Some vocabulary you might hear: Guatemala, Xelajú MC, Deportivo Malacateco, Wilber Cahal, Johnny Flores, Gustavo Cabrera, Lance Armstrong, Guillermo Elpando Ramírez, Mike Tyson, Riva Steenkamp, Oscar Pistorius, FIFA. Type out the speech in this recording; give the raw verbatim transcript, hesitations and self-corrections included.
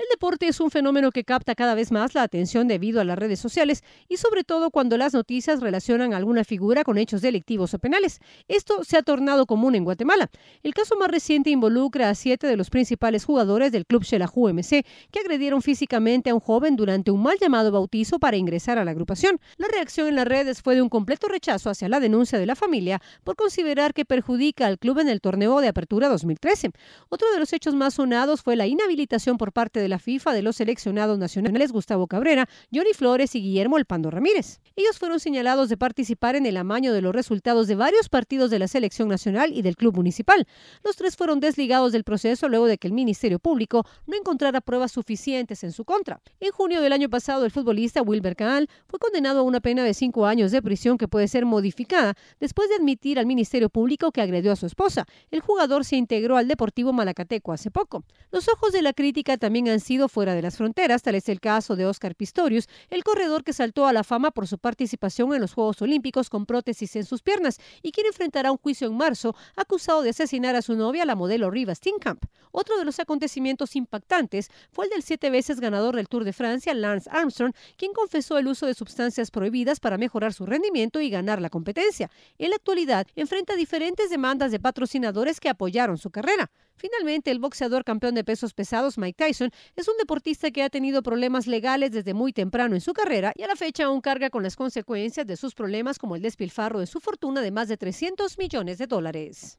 El deporte es un fenómeno que capta cada vez más la atención debido a las redes sociales y sobre todo cuando las noticias relacionan a alguna figura con hechos delictivos o penales. Esto se ha tornado común en Guatemala. El caso más reciente involucra a siete de los principales jugadores del club Xelajú M C que agredieron físicamente a un joven durante un mal llamado bautizo para ingresar a la agrupación. La reacción en las redes fue de un completo rechazo hacia la denuncia de la familia por considerar que perjudica al club en el torneo de apertura dos mil trece. Otro de los hechos más sonados fue la inhabilitación por parte de la FIFA de los seleccionados nacionales Gustavo Cabrera, Johnny Flores y Guillermo Elpando Ramírez. Ellos fueron señalados de participar en el amaño de los resultados de varios partidos de la selección nacional y del club municipal. Los tres fueron desligados del proceso luego de que el Ministerio Público no encontrara pruebas suficientes en su contra. En junio del año pasado, el futbolista Wilber Cahal fue condenado a una pena de cinco años de prisión que puede ser modificada después de admitir al Ministerio Público que agredió a su esposa. El jugador se integró al Deportivo Malacateco hace poco. Los ojos de la crítica también han sido fuera de las fronteras, tal es el caso de Oscar Pistorius, el corredor que saltó a la fama por su participación en los Juegos Olímpicos con prótesis en sus piernas y quien enfrentará un juicio en marzo acusado de asesinar a su novia, la modelo Riva Steenkamp. Otro de los acontecimientos impactantes fue el del siete veces ganador del Tour de Francia, Lance Armstrong, quien confesó el uso de sustancias prohibidas para mejorar su rendimiento y ganar la competencia. En la actualidad enfrenta diferentes demandas de patrocinadores que apoyaron su carrera. Finalmente, el boxeador campeón de pesos pesados Mike Tyson es un deportista que ha tenido problemas legales desde muy temprano en su carrera y a la fecha aún carga con las consecuencias de sus problemas como el despilfarro de su fortuna de más de trescientos millones de dólares.